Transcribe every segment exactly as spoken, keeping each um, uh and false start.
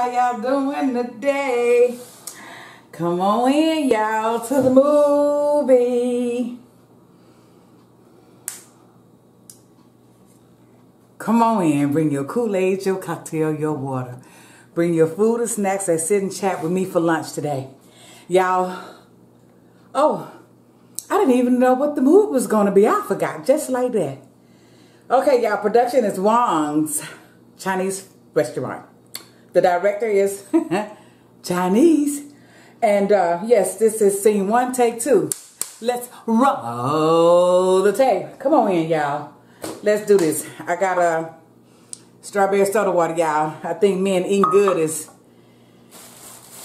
How y'all doing today? Come on in, y'all, to the movie. Come on in. Bring your Kool-Aid, your cocktail, your water. Bring your food or snacks and sit and chat with me for lunch today. Y'all, oh, I didn't even know what the movie was going to be. I forgot, just like that. Okay, y'all, production is Wong's Chinese Restaurant. The director is Chinese. And uh, yes, this is scene one, take two. Let's roll the tape. Come on in, y'all. Let's do this. I got a strawberry soda water, y'all. I think men eating good is...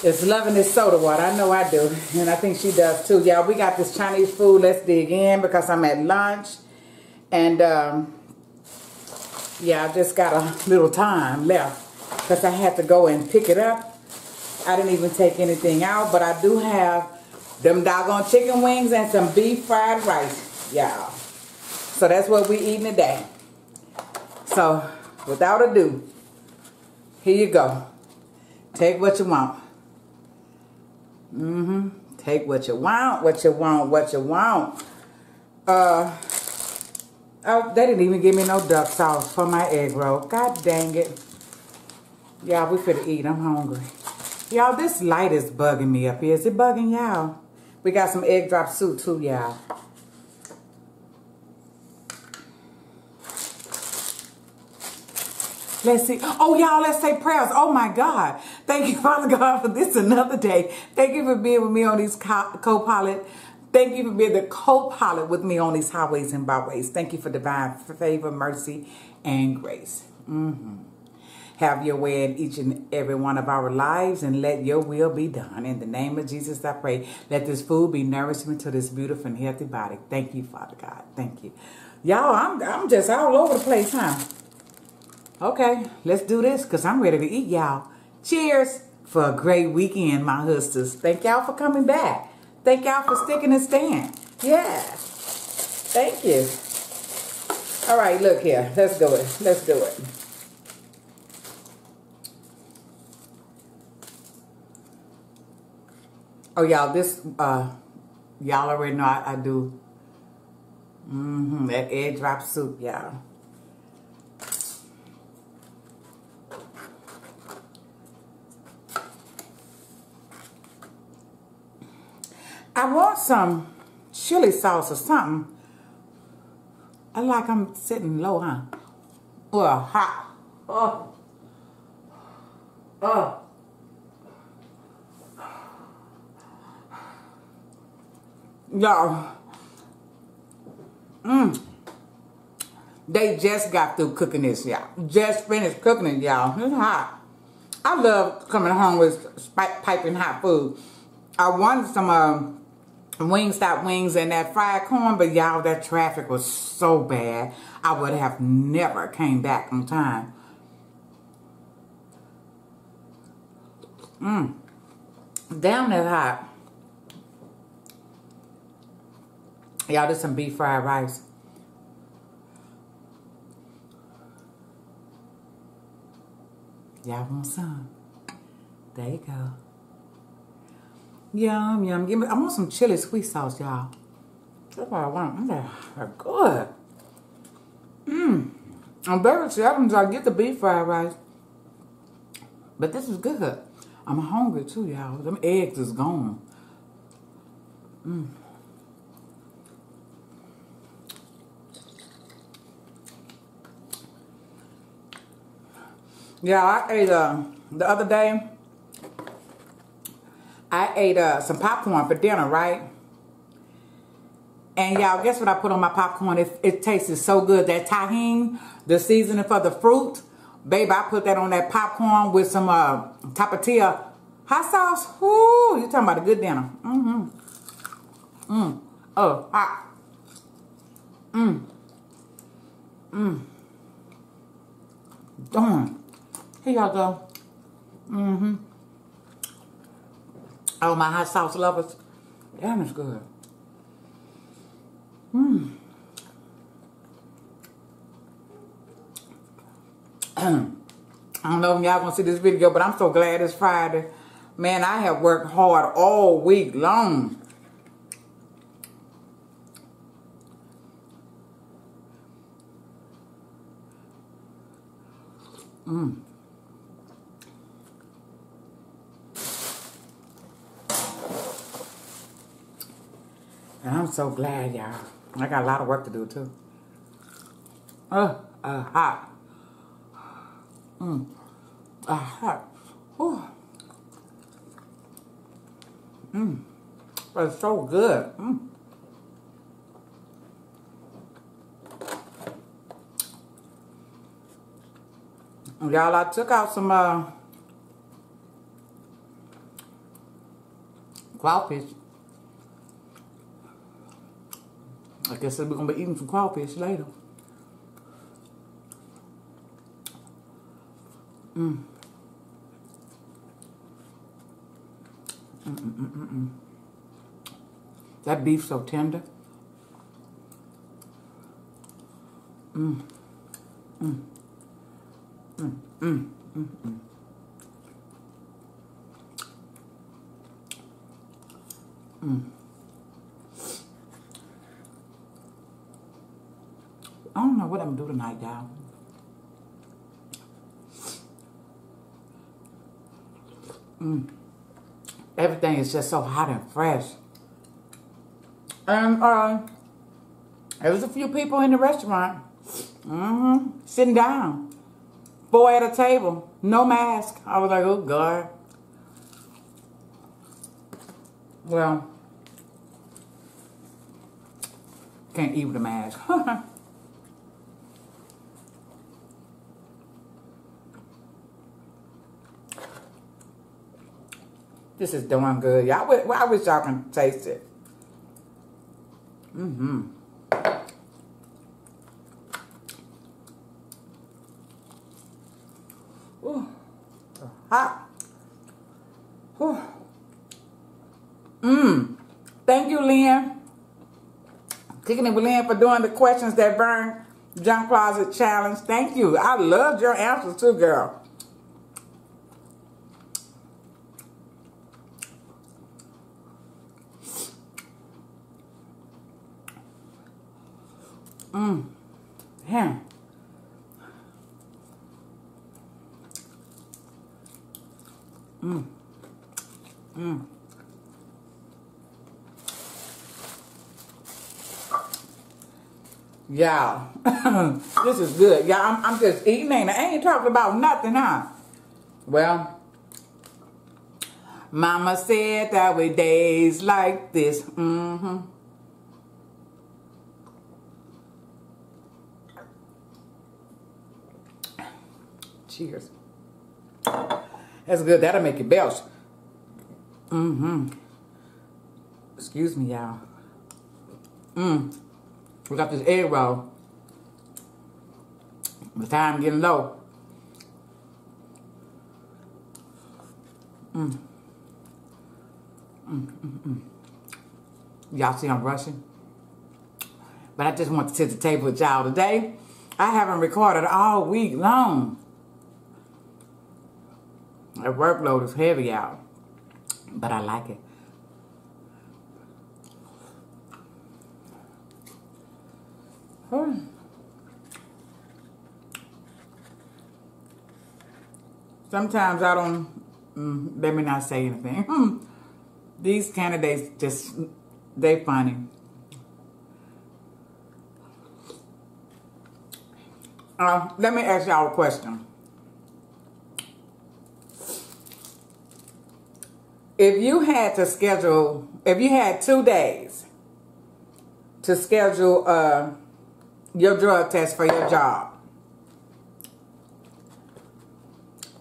It's loving this soda water. I know I do. And I think she does too. Y'all, we got this Chinese food. Let's dig in because I'm at lunch. And, um, yeah, I just got a little time left because I had to go and pick it up. I didn't even take anything out. But I do have them doggone chicken wings and some beef fried rice, y'all. So that's what we're eating today. So, without ado, here you go. Take what you want. Mm-hmm. Take what you want, what you want, what you want. Uh, oh, they didn't even give me no duck sauce for my egg roll. God dang it. Y'all, we finna eat. I'm hungry. Y'all, this light is bugging me up here. Is it bugging y'all? We got some egg drop soup too, y'all. Let's see. Oh, y'all, let's say prayers. Oh, my God. Thank you, Father God, for this another day. Thank you for being with me on these co-pilot. Thank you for being the co-pilot with me on these highways and byways. Thank you for divine favor, mercy, and grace. Mm-hmm. Have your way in each and every one of our lives and let your will be done. In the name of Jesus, I pray. Let this food be nourishment to this beautiful and healthy body. Thank you, Father God. Thank you. Y'all, I'm, I'm just all over the place, huh? Okay, let's do this because I'm ready to eat, y'all. Cheers for a great weekend, my hustlers. Thank y'all for coming back. Thank y'all for sticking and staying. Yeah. Thank you. All right, look here. Let's do it. Let's do it. Oh, y'all, this, uh, y'all already know I, I do mm-hmm, that egg drop soup, y'all. I want some chili sauce or something. I like I'm sitting low, huh? Well, hot. Oh. Oh. Y'all. Mmm. They just got through cooking this, y'all. Just finished cooking it, y'all. It's hot. I love coming home with piping hot food. I wanted some, um, Wingstop wings and that fried corn, but y'all, that traffic was so bad. I would have never came back on time. Mmm. Damn, that's hot. Y'all, there's some beef fried rice. Y'all want some? There you go. Yum, yum. Give me, I want some chili sweet sauce, y'all. That's what I want. Mm, good. Mmm. I'm very seldom I get the beef fried rice. But this is good. I'm hungry too, y'all. Them eggs is gone. Mmm. Yeah, I ate uh, the other day. I ate uh, some popcorn for dinner, right? And y'all, guess what I put on my popcorn? It, it tasted so good. That tahini, the seasoning for the fruit. Babe, I put that on that popcorn with some uh, Tapatia hot sauce. Woo, you're talking about a good dinner. Mm-hmm. Mm. Oh, hot. Mm. Mm. Darn. Here y'all go. Mm-hmm. Oh, my hot sauce lovers. Damn, it's good. Mmm. I don't know if y'all gonna see this video, but I'm so glad it's Friday. Man, I have worked hard all week long. Mm. And I'm so glad, y'all. I got a lot of work to do, too. Uh, uh, hot. Mm. Uh, hot. Ooh. Mmm. That's so good. Mm. Y'all, I took out some uh, crawfish. I guess we're going to be eating some crawfish later. Mm. Mm -mm -mm -mm -mm. That beef's so tender. Mm. Mm. Mm, mm, mm, mm. Mm. I don't know what I'm gonna do tonight, y'all. Mm. Everything is just so hot and fresh. And uh, there was a few people in the restaurant, mm-hmm, sitting down. Four at a table, no mask. I was like, oh God. Well, can't eat with a mask. This is doing good. Y'all, I wish y'all can taste it. Mm-hmm. Ooh, so hot. Ooh. Mm. Thank you, Lynn. Kicking it with Lynn for doing the questions that burn junk closet challenge. Thank you. I loved your answers too, girl. Mm. Yeah. Mm. Mm. Y'all, this is good. Y'all, I'm, I'm just eating and I ain't talking about nothing, huh? Well, Mama said that with days like this. Mm-hmm. Cheers. That's good. That'll make you belch. Mm-hmm. Excuse me, y'all. Mm. We got this egg roll. The time getting low. Mm. Mm, mm, mm. Y'all see I'm rushing? But I just want to sit at the table with y'all today. I haven't recorded all week long. The workload is heavy out, but I like it. Oh. Sometimes I don't, mm, let me not say anything. Mm. These candidates just, they funny. Uh, let me ask y'all a question. If you had to schedule, if you had two days to schedule uh, your drug test for your job,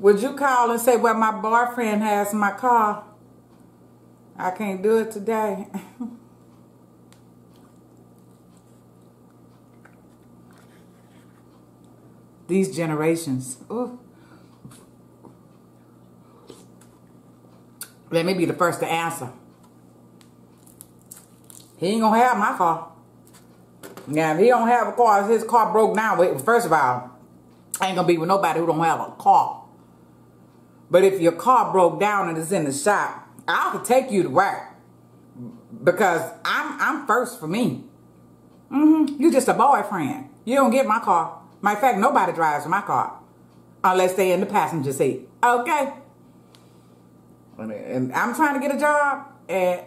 would you call and say, well, my boyfriend has my car. I can't do it today. These generations. Ooh. Let me be the first to answer. He ain't gonna have my car. Now, if he don't have a car, if his car broke down, first of all, I ain't gonna be with nobody who don't have a car. But if your car broke down and it's in the shop, I could take you to work. Because I'm I'm first for me. Mm-hmm. You're just a boyfriend. You don't get my car. Matter of fact, nobody drives my car. Unless they're in the passenger seat. Okay? And I'm trying to get a job. And...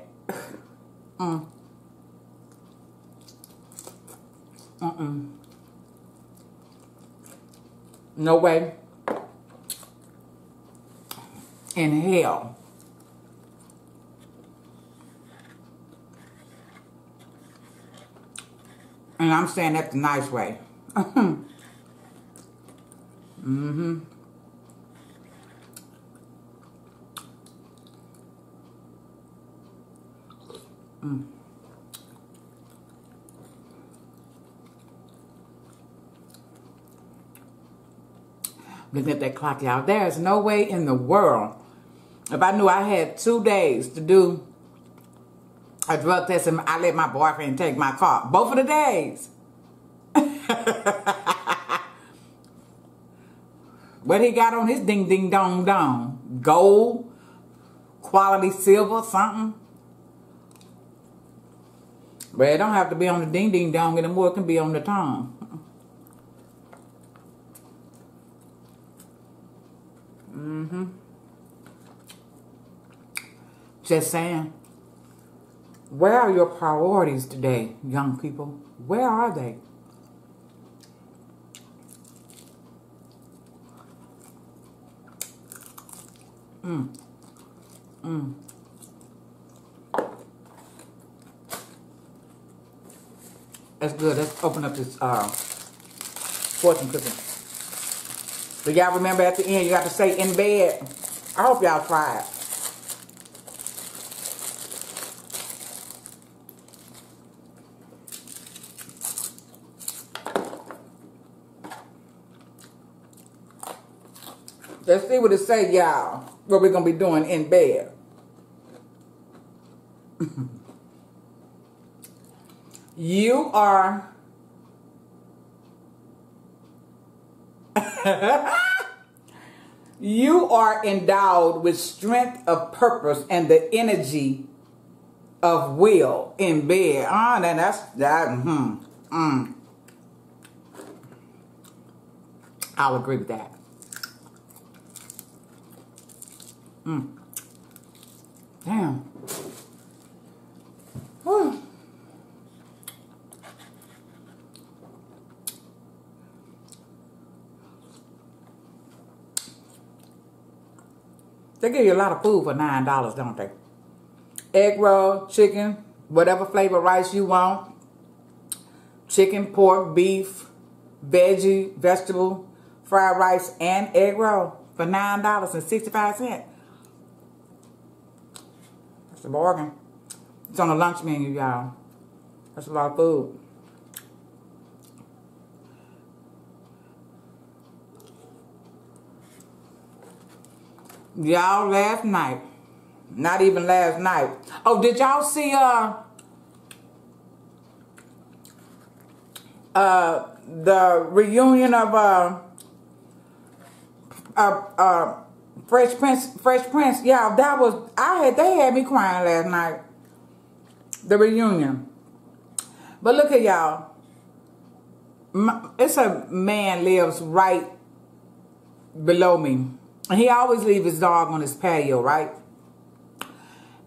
Mm. Mm-mm. No way. In hell. And I'm saying that the nice way. Mm-hmm. Mm. Looking at that clock, y'all. There's no way in the world. If I knew I had two days to do a drug test and I let my boyfriend take my car. Both of the days. What he got on his ding ding dong dong? Gold, quality silver, something. But it don't have to be on the ding ding dong anymore. It can be on the tongue. Mm-hmm. Just saying. Where are your priorities today, young people? Where are they? Mm. Mm. That's good. Let's open up this uh, fortune cookie. So y'all remember at the end, you got to say in bed. I hope y'all try it. Let's see what it say, y'all. What we're going to be doing in bed. You are... You are endowed with strength of purpose and the energy of will in bed. Ah, oh, then that's... that. Hmm, mm. I'll agree with that. Mm. Damn. Whew. They give you a lot of food for nine dollars, don't they? Egg roll, chicken, whatever flavor rice you want. Chicken, pork, beef, veggie, vegetable, fried rice, and egg roll for nine dollars and sixty-five cents. It's a bargain. It's on the lunch menu, y'all. That's a lot of food. Y'all, last night. Not even last night. Oh, did y'all see uh uh the reunion of uh uh uh Fresh Prince, Fresh Prince, y'all, that was, I had, they had me crying last night. The reunion. But look at y'all. It's a man lives right below me. And he always leaves his dog on his patio, right?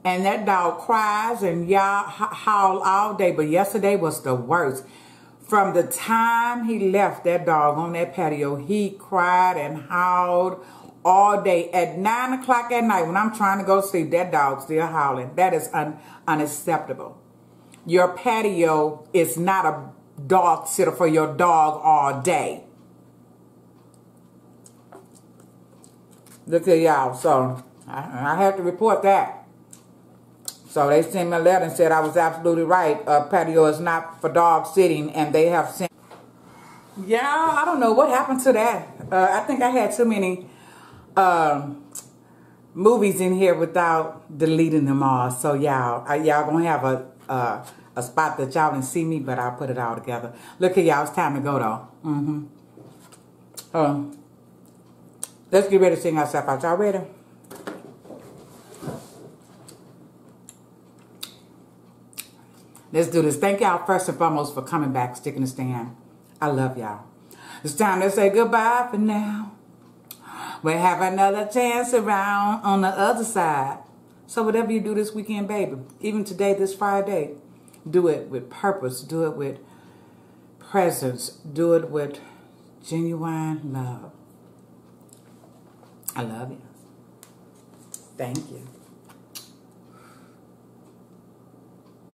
And that dog cries and y'all howl all day. But yesterday was the worst. From the time he left that dog on that patio, he cried and howled all day. At nine o'clock at night when I'm trying to go sleep, that dog's still howling. That is un unacceptable. Your patio is not a dog sitter for your dog all day. Look at y'all. So, I, I have to report that. So, they sent me a letter and said I was absolutely right. A patio is not for dog sitting, and they have sent... Y'all, I don't know what happened to that. Uh, I think I had too many... Um, movies in here without deleting them all. So y'all, y'all gonna have a uh, a spot that y'all didn't see me, but I'll put it all together. Look at y'all, it's time to go though. Mm-hmm. Um, Let's get ready to sing ourselves out. Y'all ready? Let's do this. Thank y'all first and foremost for coming back, sticking to stand. I love y'all. It's time to say goodbye for now. We'll have another chance around on the other side. So whatever you do this weekend, baby, even today, this Friday, do it with purpose. Do it with presence. Do it with genuine love. I love you. Thank you.